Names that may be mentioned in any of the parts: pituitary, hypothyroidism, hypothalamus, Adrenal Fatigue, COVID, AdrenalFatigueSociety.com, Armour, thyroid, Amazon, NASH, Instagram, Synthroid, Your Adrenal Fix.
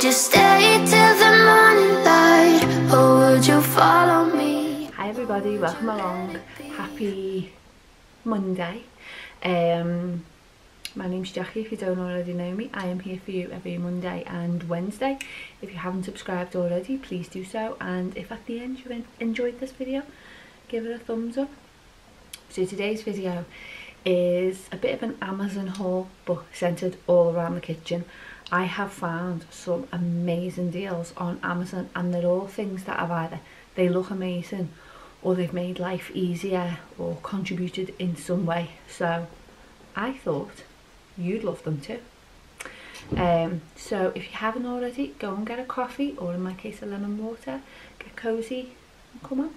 Would you stay till the morning light, or would you follow me? Hi everybody, welcome along. Happy Monday. My name's Jackie, if you don't already know me. I am here for you every Monday and Wednesday. If you haven't subscribed already, please do so. And if at the end you enjoyed this video, give it a thumbs up. So today's video is a bit of an Amazon haul, but centered all around the kitchen. I have found some amazing deals on Amazon, and they're all things that have either they look amazing or they've made life easier or contributed in some way. So I thought you'd love them too. So if you haven't already, go and get a coffee, or in my case a lemon water, get cozy and come on.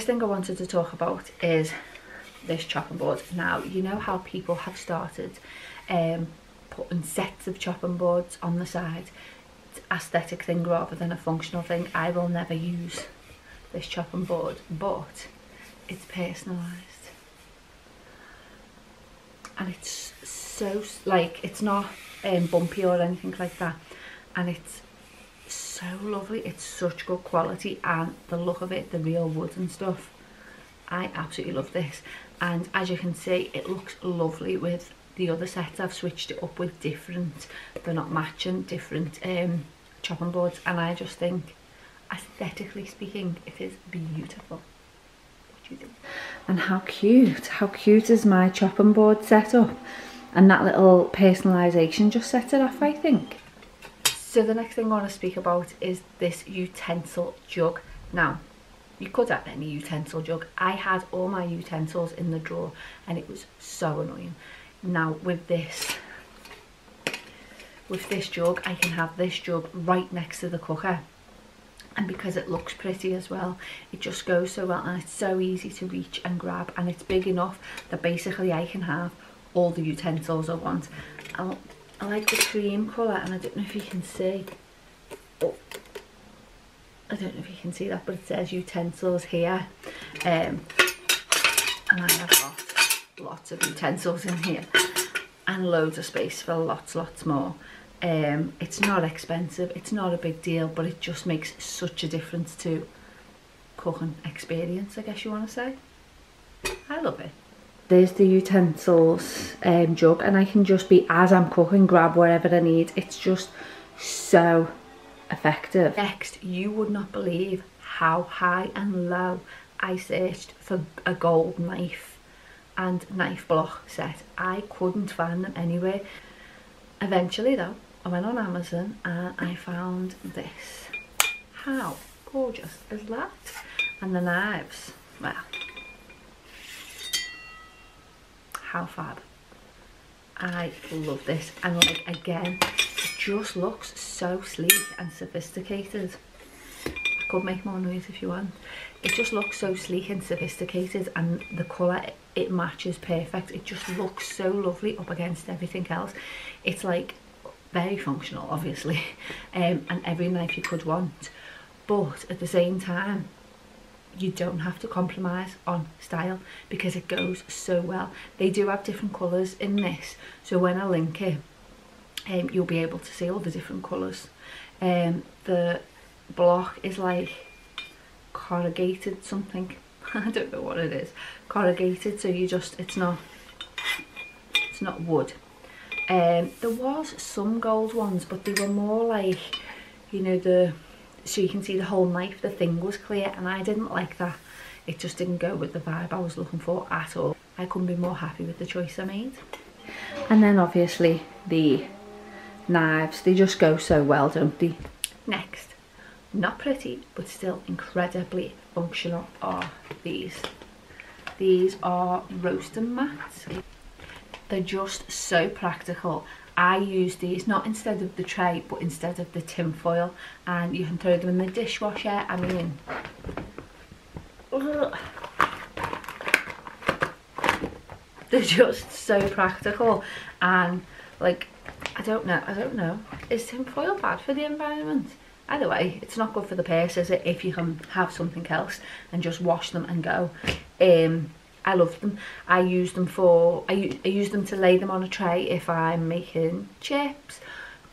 Thing I wanted to talk about is this chopping board. Now, you know how people have started putting sets of chopping boards on the side. It's an aesthetic thing rather than a functional thing. I will never use this chopping board, but it's personalised, and it's so, like, it's not bumpy or anything like that, and it's so lovely. It's such good quality, and the look of it, the real wood and stuff, I absolutely love this. And as you can see, it looks lovely with the other sets. I've switched it up with different, they're not matching, different chopping boards, and I just think, aesthetically speaking, it is beautiful. What do you think? And how cute is my chopping board setup, and that little personalisation just sets it off, I think. So the next thing I want to speak about is this utensil jug. Now, you could have any utensil jug. I had all my utensils in the drawer, and it was so annoying. Now with this jug, I can have this jug right next to the cooker, and because it looks pretty as well, it just goes so well, and it's so easy to reach and grab, and it's big enough that basically I can have all the utensils I want. I like the cream colour, and I don't know if you can see, oh, I don't know if you can see that, but it says utensils here, and I have got lots of utensils in here, and loads of space for lots more. It's not expensive, it's not a big deal, but it just makes such a difference to cooking experience, I guess you want to say. I love it. There's the utensils jug, and I can just be, as I'm cooking, grab wherever I need. It's just so effective. Next, you would not believe how high and low I searched for a gold knife and knife block set. I couldn't find them anywhere. Eventually though, I went on Amazon and I found this. How gorgeous is that? And the knives, well, how fab. I love this, and like, again, it just looks so sleek and sophisticated. I could make more noise if you want. It just looks so sleek and sophisticated, and the colour, it matches perfect. It just looks so lovely up against everything else. It's like very functional, obviously, and every knife you could want, but at the same time you don't have to compromise on style because it goes so well. They do have different colours in this, so when I link it, you'll be able to see all the different colours. The block is like corrugated something. I don't know what it is. Corrugated, so you just, it's not wood. There was some gold ones, but they were more like, you know, the so you can see the whole knife, the thing was clear, and I didn't like that. It just didn't go with the vibe I was looking for at all. I couldn't be more happy with the choice I made. And then obviously the knives, they just go so well, don't they? Next, not pretty but still incredibly functional, are these. These are roasting mats. They're just so practical. I use these not instead of the tray but instead of the tin foil, and you can throw them in the dishwasher. I mean, ugh. They're just so practical, and like, I don't know, is tin foil bad for the environment? Either way, it's not good for the purse, is it, if you can have something else and just wash them and go. I love them. I use them to lay them on a tray if I'm making chips,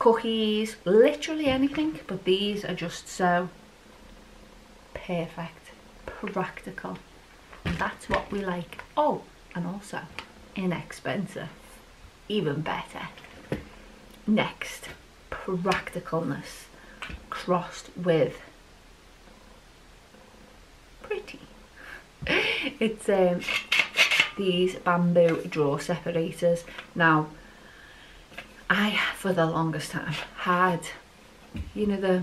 cookies, literally anything, but these are just so perfect, practical, and that's what we like. Oh, and also inexpensive, even better. Next, practicalness crossed with pretty. It's these bamboo drawer separators. Now, I, for the longest time, had, you know, the, I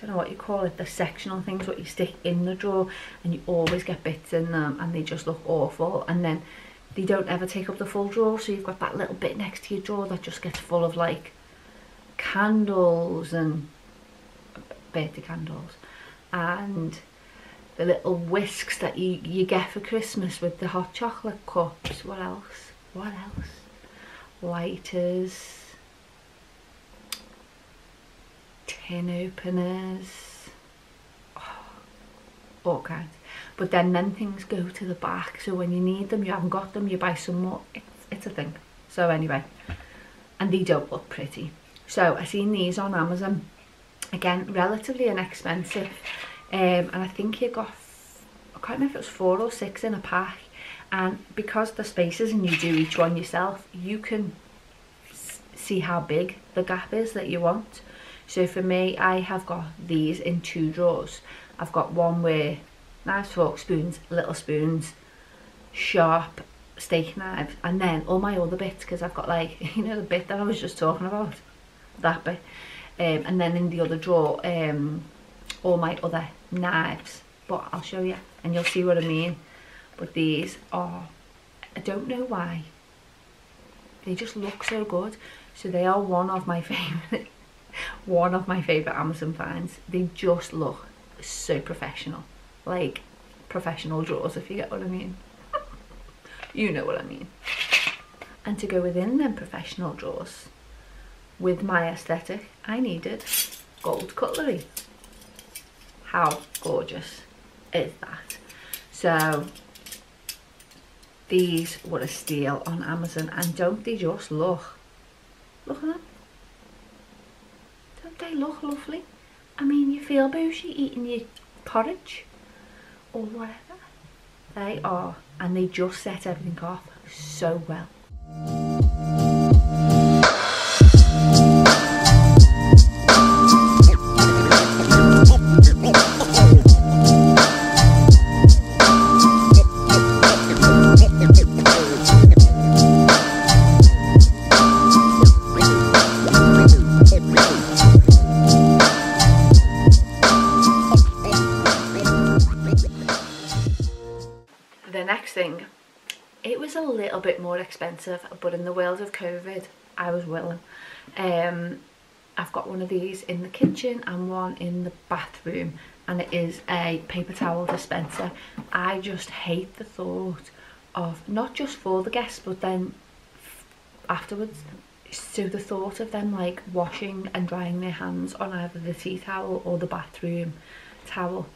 don't know what you call it, the sectional things what you stick in the drawer, and you always get bits in them and they just look awful, and then they don't ever take up the full drawer, so you've got that little bit next to your drawer that just gets full of like candles and birthday candles and the little whisks that you get for Christmas with the hot chocolate cups. What else? Lighters, tin openers, all kinds. But then things go to the back, so when you need them, you haven't got them, you buy some more. It's a thing. So anyway, and they don't look pretty. So I seen these on Amazon, again relatively inexpensive, and I think you got, I can't remember if it was 4 or 6 in a pack, and because the spaces and you do each one yourself, you can see how big the gap is that you want. So for me, I have got these in 2 drawers. I've got one where knives, forks, spoons, little spoons, sharp steak knives, and then all my other bits, because I've got like, you know, the bit that I was just talking about, that bit, and then in the other drawer all my other knives. But I'll show you and you'll see what I mean. But these are, I don't know why, they just look so good. So they are one of my favourite Amazon finds. They just look so professional, like professional drawers, if you get what I mean. You know what I mean. And to go within them professional drawers with my aesthetic, I needed gold cutlery. How gorgeous is that? So these were a steal on Amazon, and don't they just look at them? Don't they look lovely? I mean, you feel bougie eating your porridge or whatever. They are, and they just set everything off so well. Thing. It was a little bit more expensive, but in the world of COVID, I was willing. I've got one of these in the kitchen and one in the bathroom, and it is a paper towel dispenser. I just hate the thought of, not just for the guests, but then afterwards, so the thought of them like washing and drying their hands on either the tea towel or the bathroom towel,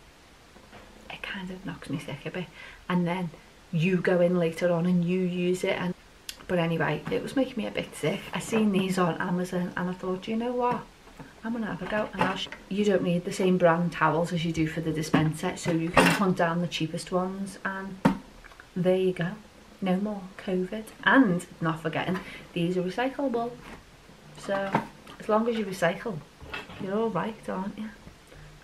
it kind of knocks me sick a bit. And then you go in later on and you use it, and but anyway, it was making me a bit sick. I seen these on Amazon and I thought, you know what, I'm gonna have a go. And you don't need the same brand towels as you do for the dispenser, so you can hunt down the cheapest ones, and there you go, no more COVID. And not forgetting, these are recyclable, so as long as you recycle, you're all right, aren't you?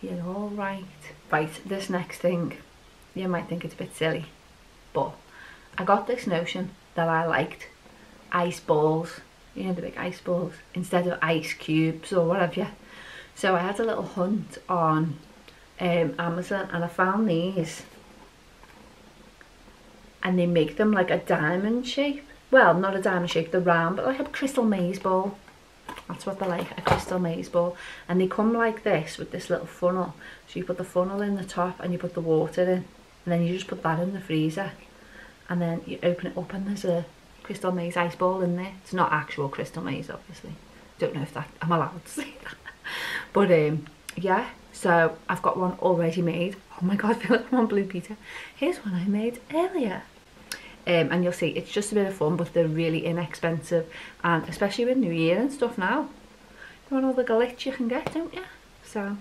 you're all right. Right, this next thing, you might think it's a bit silly, but I got this notion that I liked ice balls, you know, the big ice balls, instead of ice cubes or whatever. So I had a little hunt on Amazon and I found these, and they make them like a diamond shape. Well, not a diamond shape, they're round, but like a crystal maze ball. That's what they're like, a crystal maze ball. And they come like this with this little funnel. So you put the funnel in the top and you put the water in, and then you just put that in the freezer, and then you open it up and there's a crystal maze ice ball in there. It's not actual crystal maze, obviously. Don't know if that I'm allowed to say that. But yeah, so I've got one already made. Oh my god, I feel like I'm on Blue Peter. Here's one I made earlier. And you'll see, it's just a bit of fun, but they're really inexpensive. And especially with New Year and stuff now, you want all the glitz you can get, don't you? So,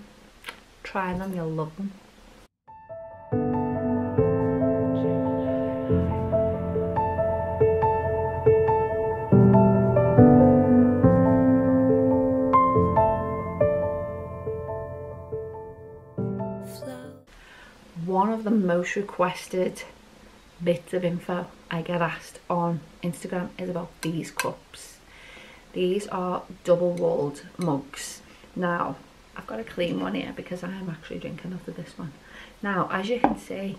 try them, you'll love them. One of the most requested bits of info I get asked on Instagram is about these cups. These are double-walled mugs. Now, I've got a clean one here because I am actually drinking out of this one. Now, as you can see,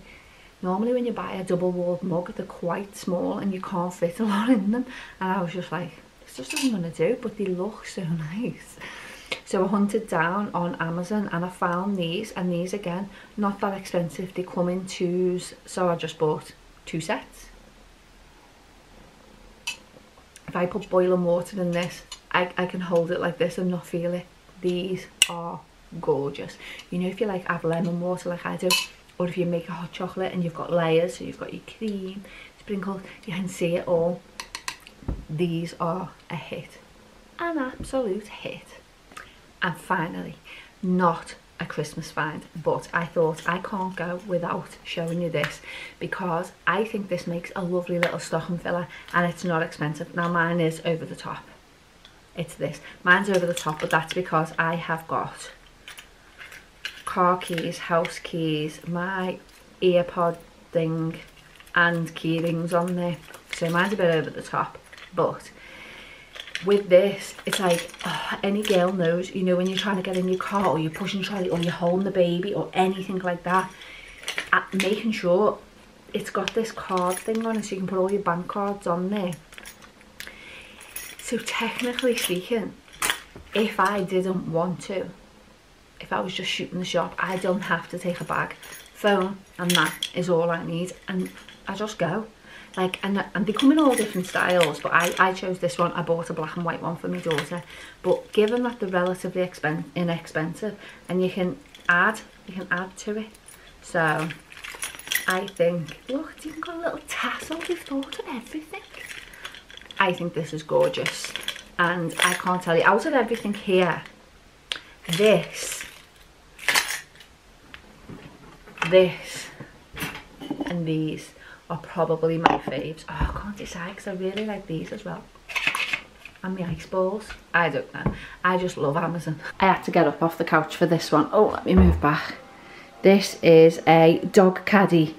normally when you buy a double-walled mug, they're quite small and you can't fit a lot in them. And I was just like, this just isn't going to do, but they look so nice. So I hunted down on Amazon and I found these, and these again, not that expensive. They come in twos, so I just bought two sets. If I put boiling water in this, I can hold it like this and not feel it. These are gorgeous. You know, if you like have lemon water like I do, or if you make a hot chocolate and you've got layers, so you've got your cream, sprinkles, you can see it all. These are a hit, an absolute hit. And finally, not a Christmas find, but I thought I can't go without showing you this, because I think this makes a lovely little stocking filler and it's not expensive. Now mine is over the top. It's this. Mine's over the top, but that's because I have got car keys, house keys, my earpod thing and key rings on there. So mine's a bit over the top, but with this, it's like, oh, any girl knows, you know, when you're trying to get in your car or you're pushing trolley or you're holding the baby or anything like that, making sure it's got this card thing on it so you can put all your bank cards on there. So technically speaking, if I didn't want to, if I was just shooting the shop, I don't have to take a bag, phone, and that is all I need, and I just go. Like, and they come in all different styles, but I chose this one. I bought a black and white one for my daughter, but given that they're relatively inexpensive and you can add to it, so I think, look, it's even got a little tassel. We've thought of everything. I think this is gorgeous, and I can't tell you, out of everything here, this and these are probably my faves. Oh, I can't decide because I really like these as well. And my ice balls. I don't know. I just love Amazon. I had to get up off the couch for this one. Oh, let me move back. This is a dog caddy.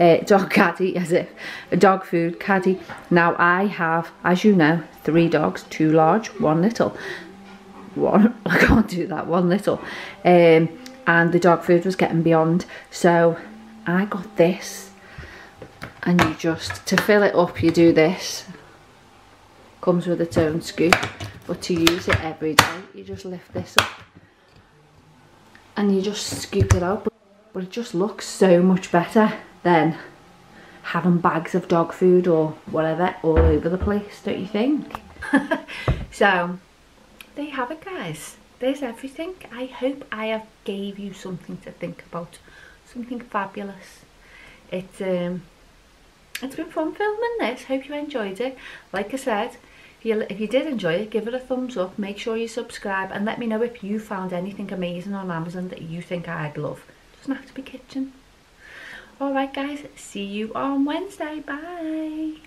A dog food caddy. Now I have, as you know, 3 dogs, 2 large, 1 little. I can't do that, 1 little. And the dog food was getting beyond. So I got this. And you just, to fill it up, you do this. Comes with its own scoop, but to use it every day, you just lift this up and you just scoop it out. But it just looks so much better than having bags of dog food or whatever all over the place, don't you think? So, there you have it, guys. There's everything. I hope I have gave you something to think about, something fabulous. It's been fun filming this. Hope you enjoyed it. Like I said, if you did enjoy it, give it a thumbs up. Make sure you subscribe and let me know if you found anything amazing on Amazon that you think I'd love. Doesn't have to be kitchen. All right, guys. See you on Wednesday. Bye.